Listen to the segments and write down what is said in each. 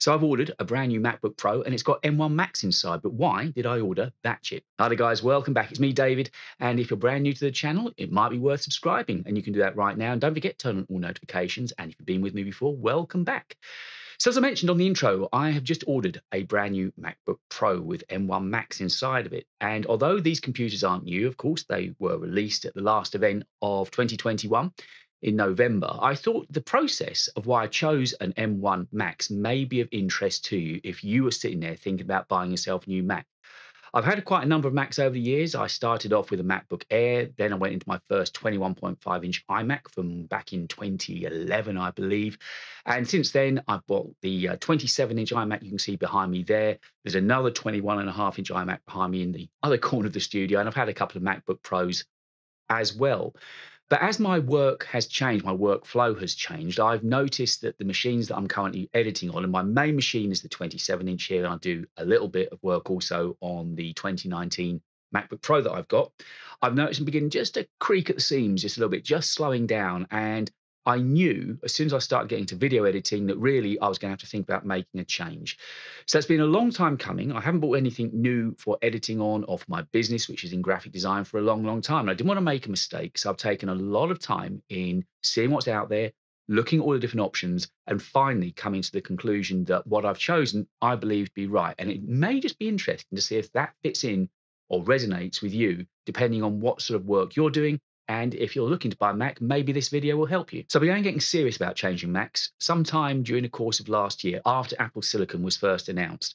So I've ordered a brand new MacBook Pro and it's got M1 Max inside, but why did I order that chip? Hi guys, welcome back. It's me, David. And if you're brand new to the channel, it might be worth subscribing and you can do that right now. And don't forget, turn on all notifications. And if you've been with me before, welcome back. So as I mentioned on the intro, I have just ordered a brand new MacBook Pro with M1 Max inside of it. And although these computers aren't new, of course, they were released at the last event of 2021 in November, I thought the process of why I chose an M1 Max may be of interest to you if you were sitting there thinking about buying yourself a new Mac. I've had quite a number of Macs over the years. I started off with a MacBook Air, then I went into my first 21.5-inch iMac from back in 2011, I believe. And since then, I've bought the 27-inch iMac you can see behind me there. There's another 21.5-inch iMac behind me in the other corner of the studio, and I've had a couple of MacBook Pros as well. But as my work has changed, my workflow has changed, I've noticed that the machines that I'm currently editing on, and my main machine is the 27-inch here, and I do a little bit of work also on the 2019 MacBook Pro that I've got. I've noticed them beginning just to creak at the seams just a little bit, just slowing down. And I knew as soon as I started getting to video editing that really I was going to have to think about making a change. So it's been a long time coming. I haven't bought anything new for editing on or for my business, which is in graphic design, for a long, long time. And I didn't want to make a mistake. So I've taken a lot of time in seeing what's out there, looking at all the different options, and finally coming to the conclusion that what I've chosen, I believe to be right. And it may just be interesting to see if that fits in or resonates with you, depending on what sort of work you're doing. And if you're looking to buy a Mac, maybe this video will help you. So I began getting serious about changing Macs sometime during the course of last year after Apple Silicon was first announced.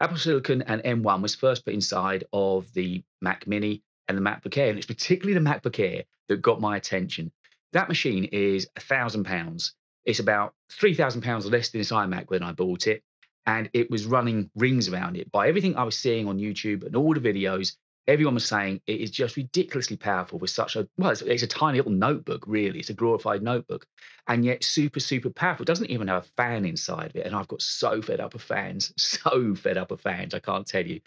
Apple Silicon and M1 was first put inside of the Mac Mini and the MacBook Air. And it's particularly the MacBook Air that got my attention. That machine is £1,000. It's about £3,000 less than this iMac when I bought it. And it was running rings around it. By everything I was seeing on YouTube and all the videos, everyone was saying it is just ridiculously powerful with such a, well, it's a tiny little notebook, really. It's a glorified notebook. And yet super, super powerful. It doesn't even have a fan inside of it. And I've got so fed up of fans, I can't tell you.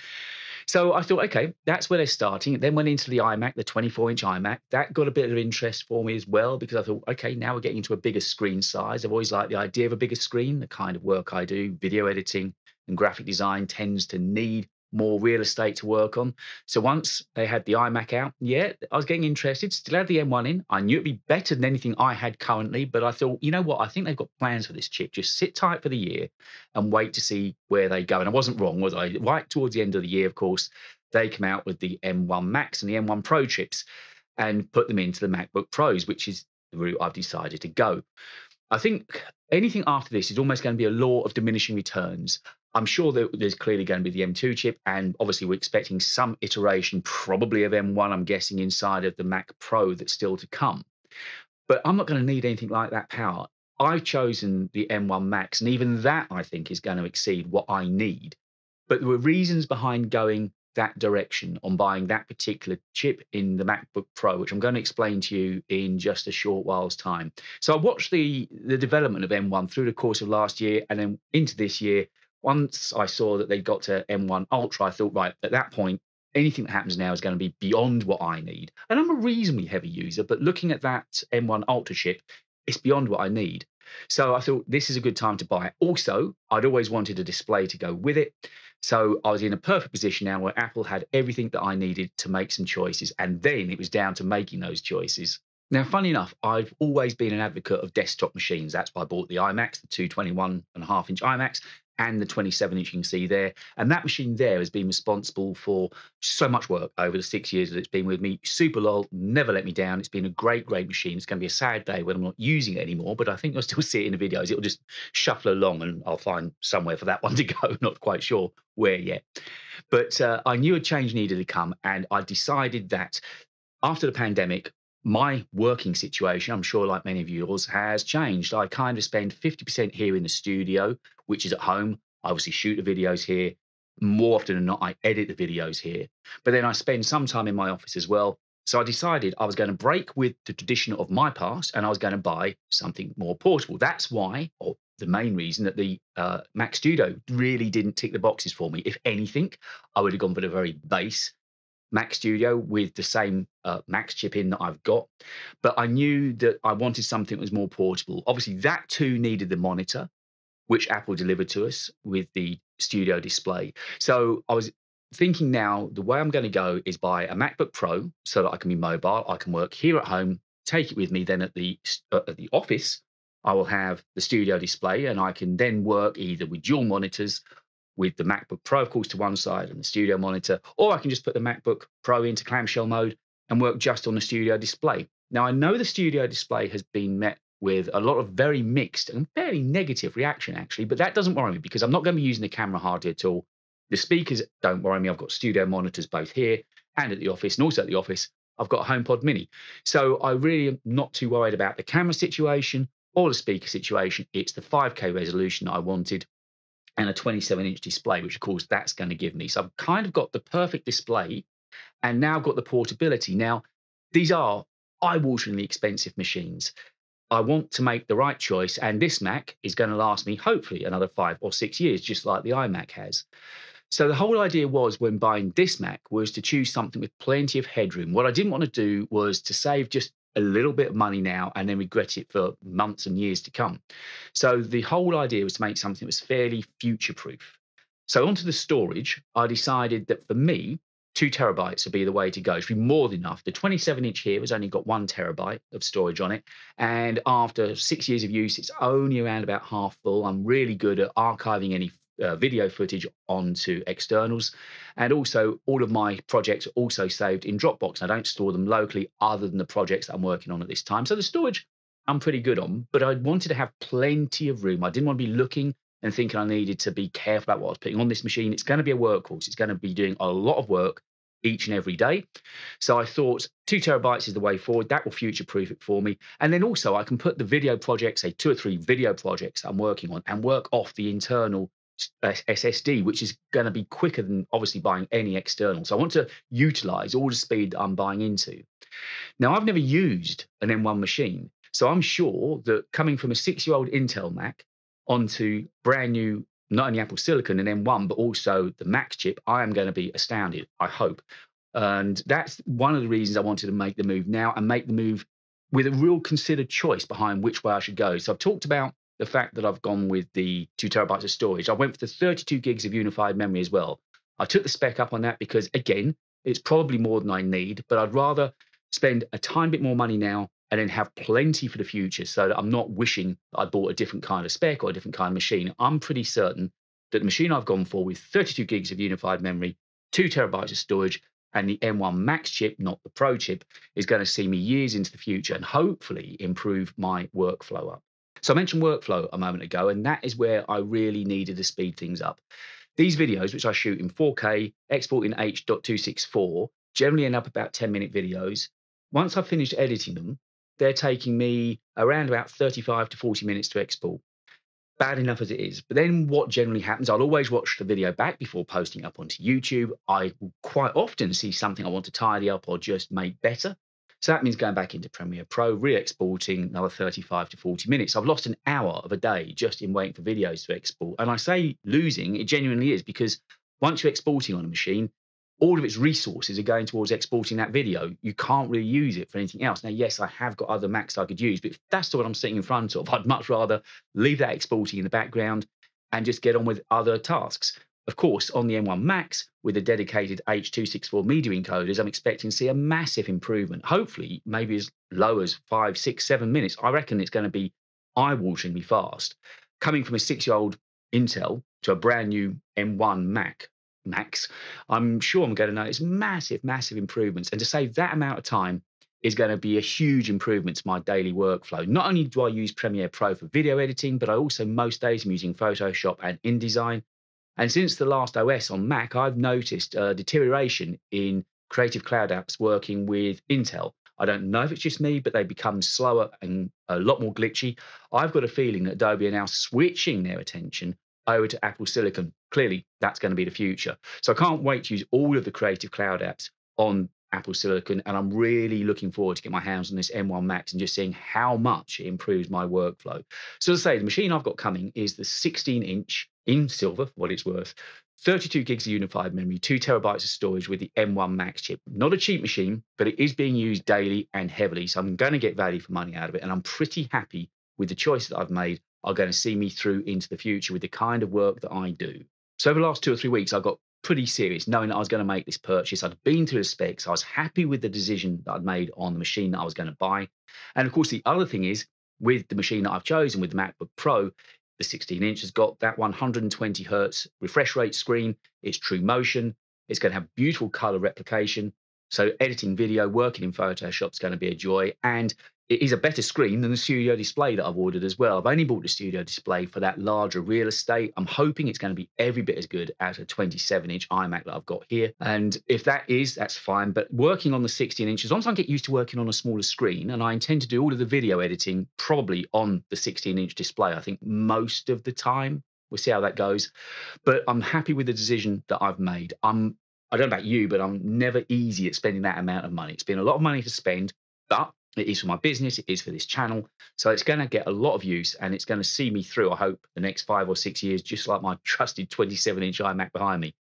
So I thought, okay, that's where they're starting. It then went into the iMac, the 24-inch iMac. That got a bit of interest for me as well because I thought, okay, now we're getting into a bigger screen size. I've always liked the idea of a bigger screen. The kind of work I do, video editing and graphic design, tends to need more real estate to work on. So once they had the iMac out, yeah, I was getting interested, still had the M1 in. I knew it'd be better than anything I had currently, but I thought, you know what, I think they've got plans for this chip. Just sit tight for the year and wait to see where they go. And I wasn't wrong, was I? Right towards the end of the year, of course, they come out with the M1 Max and the M1 Pro chips and put them into the MacBook Pros, which is the route I've decided to go. I think anything after this is almost going to be a law of diminishing returns. I'm sure that there's clearly going to be the M2 chip, and obviously we're expecting some iteration probably of M1, I'm guessing, inside of the Mac Pro that's still to come. But I'm not going to need anything like that power. I've chosen the M1 Max, and even that, I think, is going to exceed what I need. But there were reasons behind going that direction on buying that particular chip in the MacBook Pro, which I'm going to explain to you in just a short while's time. So I watched the development of M1 through the course of last year and then into this year. Once I saw that they got to M1 Ultra, I thought, right, at that point, anything that happens now is going to be beyond what I need. And I'm a reasonably heavy user, but looking at that M1 Ultra chip, it's beyond what I need. So I thought this is a good time to buy it. Also, I'd always wanted a display to go with it. So I was in a perfect position now where Apple had everything that I needed to make some choices. And then it was down to making those choices. Now, funny enough, I've always been an advocate of desktop machines. That's why I bought the iMacs, the 221.5-inch iMacs, and the 27-inch you can see there. And that machine there has been responsible for so much work over the 6 years that it's been with me. Super loyal, never let me down. It's been a great, great machine. It's going to be a sad day when I'm not using it anymore, but I think you'll still see it in the videos. It'll just shuffle along and I'll find somewhere for that one to go. Not quite sure where yet. But I knew a change needed to come, and I decided that after the pandemic, my working situation, I'm sure like many of yours, has changed. I kind of spend 50% here in the studio, which is at home. I obviously shoot the videos here. More often than not, I edit the videos here. But then I spend some time in my office as well. So I decided I was going to break with the tradition of my past and I was going to buy something more portable. That's why, or the main reason, that the Mac Studio really didn't tick the boxes for me. If anything, I would have gone for the very base Mac Studio with the same Max chip in that I've got. But I knew that I wanted something that was more portable. Obviously, that too needed the monitor, which Apple delivered to us with the Studio Display. So I was thinking now, the way I'm going to go is buy a MacBook Pro so that I can be mobile, I can work here at home, take it with me. Then at the office, I will have the Studio Display, and I can then work either with dual monitors, with the MacBook Pro, of course, to one side and the Studio monitor, or I can just put the MacBook Pro into clamshell mode and work just on the Studio Display. Now, I know the Studio Display has been met with a lot of very mixed and fairly negative reaction, actually, but that doesn't worry me because I'm not going to be using the camera hardly at all. The speakers don't worry me. I've got studio monitors both here and at the office, and also at the office, I've got a HomePod Mini. So I really am not too worried about the camera situation or the speaker situation. It's the 5K resolution that I wanted and a 27-inch display, which, of course, that's going to give me. So I've kind of got the perfect display and now I've got the portability. Now, these are eye-wateringly expensive machines. I want to make the right choice, and this Mac is going to last me, hopefully, another 5 or 6 years, just like the iMac has. So the whole idea was, when buying this Mac, was to choose something with plenty of headroom. What I didn't want to do was to save just a little bit of money now and then regret it for months and years to come. So the whole idea was to make something that was fairly future-proof. So onto the storage, I decided that for me, 2 terabytes would be the way to go. It should be more than enough. The 27-inch here has only got 1 terabyte of storage on it. And after 6 years of use, it's only around about half full. I'm really good at archiving any video footage onto externals. And also, all of my projects are also saved in Dropbox. I don't store them locally other than the projects that I'm working on at this time. So the storage I'm pretty good on, but I wanted to have plenty of room. I didn't want to be looking and thinking I needed to be careful about what I was putting on this machine. It's going to be a workhorse. It's going to be doing a lot of work each and every day. So I thought 2 terabytes is the way forward. That will future-proof it for me. And then also I can put the video projects, say 2 or 3 video projects I'm working on, and work off the internal SSD, which is going to be quicker than obviously buying any external. So I want to utilize all the speed that I'm buying into. Now, I've never used an M1 machine. So I'm sure that coming from a 6-year-old Intel Mac onto brand new, not only Apple Silicon and M1, but also the Mac chip, I am going to be astounded, I hope. And that's one of the reasons I wanted to make the move now, and make the move with a real considered choice behind which way I should go. So I've talked about the fact that I've gone with the 2 terabytes of storage. I went for the 32 gigs of unified memory as well. I took the spec up on that because, again, it's probably more than I need, but I'd rather spend a tiny bit more money now and then have plenty for the future, so that I'm not wishing that I bought a different kind of spec or a different kind of machine. I'm pretty certain that the machine I've gone for, with 32 gigs of unified memory, 2 terabytes of storage, and the M1 Max chip, not the Pro chip, is going to see me years into the future and hopefully improve my workflow up. So I mentioned workflow a moment ago, and that is where I really needed to speed things up. These videos, which I shoot in 4K, export in H.264, generally end up about 10-minute videos. Once I've finished editing them, they're taking me around about 35 to 40 minutes to export. Bad enough as it is. But then what generally happens, I'll always watch the video back before posting up onto YouTube. I will quite often see something I want to tidy up or just make better. So that means going back into Premiere Pro, re-exporting another 35 to 40 minutes. I've lost an hour of a day just in waiting for videos to export. And I say losing, it genuinely is, because once you're exporting on a machine, all of its resources are going towards exporting that video. You can't really use it for anything else. Now, yes, I have got other Macs I could use, but if that's what I'm sitting in front of, I'd much rather leave that exporting in the background and just get on with other tasks. Of course, on the M1 Max, with a dedicated H.264 media encoders, I'm expecting to see a massive improvement. Hopefully, maybe as low as 5, 6, 7 minutes. I reckon it's going to be eye-wateringly fast. Coming from a 6-year-old Intel to a brand new M1 Max, I'm sure I'm going to notice massive, massive improvements. And to save that amount of time is going to be a huge improvement to my daily workflow. Not only do I use Premiere Pro for video editing, but I also, most days, I'm using Photoshop and InDesign. And since the last OS on Mac, I've noticed a deterioration in Creative Cloud apps working with Intel. I don't know if it's just me, but they become slower and a lot more glitchy. I've got a feeling that Adobe are now switching their attention over to Apple Silicon. Clearly, that's going to be the future. So I can't wait to use all of the Creative Cloud apps on Apple Silicon, and I'm really looking forward to get my hands on this M1 Max and just seeing how much it improves my workflow. So, as I say, the machine I've got coming is the 16-inch in silver, for what it's worth, 32 gigs of unified memory, 2 terabytes of storage with the M1 Max chip. Not a cheap machine, but it is being used daily and heavily, so I'm going to get value for money out of it, and I'm pretty happy with the choice that I've made are going to see me through into the future with the kind of work that I do. So over the last 2 or 3 weeks, I got pretty serious knowing that I was going to make this purchase. I'd been through the specs. I was happy with the decision that I'd made on the machine that I was going to buy. And of course, the other thing is, with the machine that I've chosen, with the MacBook Pro, the 16-inch has got that 120 hertz refresh rate screen. It's True Motion. It's going to have beautiful color replication. So editing video, working in Photoshop is going to be a joy. And it is a better screen than the Studio Display that I've ordered as well. I've only bought the Studio Display for that larger real estate. I'm hoping it's going to be every bit as good as a 27-inch iMac that I've got here. And if that is, that's fine. But working on the 16-inch, as long as I get used to working on a smaller screen, and I intend to do all of the video editing probably on the 16-inch display, I think most of the time. We'll see how that goes. But I'm happy with the decision that I've made. I don't know about you, but I'm never easy at spending that amount of money. It's been a lot of money to spend, but it is for my business, it is for this channel. So it's going to get a lot of use and it's going to see me through, I hope, the next 5 or 6 years, just like my trusted 27-inch iMac behind me.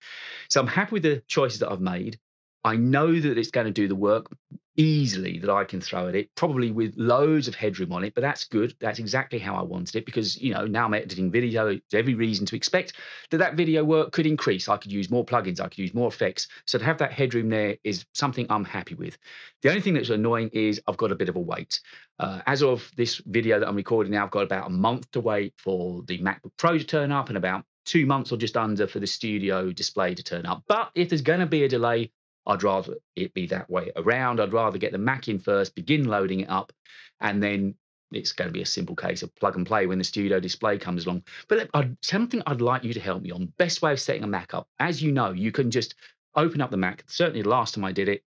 So I'm happy with the choices that I've made. I know that it's going to do the work easily that I can throw at it, probably with loads of headroom on it, but that's good. That's exactly how I wanted it because, you know, now I'm editing video. There's every reason to expect that that video work could increase. I could use more plugins. I could use more effects. So to have that headroom there is something I'm happy with. The only thing that's annoying is I've got a bit of a wait. As of this video that I'm recording now, I've got about a month to wait for the MacBook Pro to turn up and about 2 months or just under for the Studio Display to turn up. But if there's going to be a delay, I'd rather it be that way around. I'd rather get the Mac in first, begin loading it up, and then it's going to be a simple case of plug and play when the Studio Display comes along. But something I'd like you to help me on, best way of setting a Mac up. As you know, you can just open up the Mac. Certainly the last time I did it,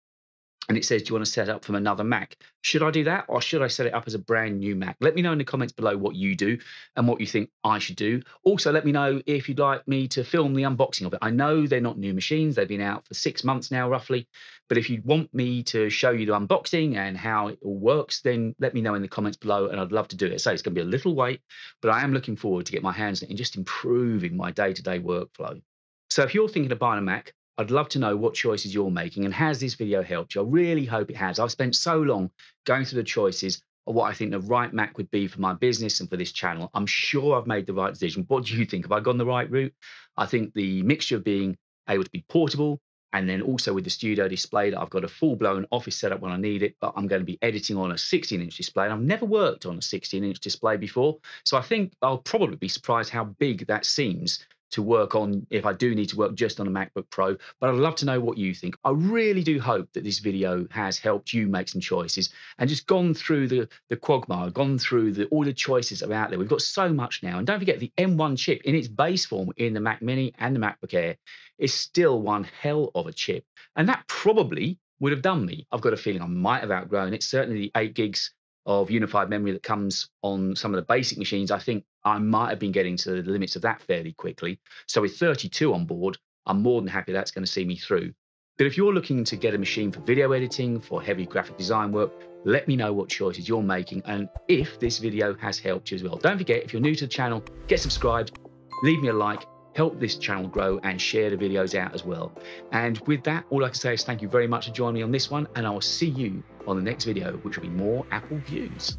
and it says, do you want to set up from another Mac? Should I do that or should I set it up as a brand new Mac? Let me know in the comments below what you do and what you think I should do. Also, let me know if you'd like me to film the unboxing of it. I know they're not new machines. They've been out for 6 months now, roughly. But if you want me to show you the unboxing and how it all works, then let me know in the comments below and I'd love to do it. So it's going to be a little wait, but I am looking forward to get my hands on it and just improving my day-to-day workflow. So if you're thinking of buying a Mac, I'd love to know what choices you're making and has this video helped you? I really hope it has. I've spent so long going through the choices of what I think the right Mac would be for my business and for this channel. I'm sure I've made the right decision. What do you think? Have I gone the right route? I think the mixture of being able to be portable and then also with the Studio Display that I've got a full-blown office setup when I need it, but I'm going to be editing on a 16-inch display, and I've never worked on a 16-inch display before. So I think I'll probably be surprised how big that seems to work on if I do need to work just on a MacBook Pro, but I'd love to know what you think. I really do hope that this video has helped you make some choices and just gone through the quagmire, gone through all the choices that are out there. We've got so much now. And don't forget the M1 chip in its base form in the Mac Mini and the MacBook Air is still one hell of a chip. And that probably would have done me. I've got a feeling I might have outgrown it. Certainly the 8 gigs of unified memory that comes on some of the basic machines, I think I might have been getting to the limits of that fairly quickly. So with 32 on board, I'm more than happy that's going to see me through. But if you're looking to get a machine for video editing, for heavy graphic design work, let me know what choices you're making and if this video has helped you as well. Don't forget, if you're new to the channel, get subscribed, leave me a like, help this channel grow and share the videos out as well. And with that, all I can say is thank you very much for joining me on this one, and I will see you on the next video, which will be more Apple views.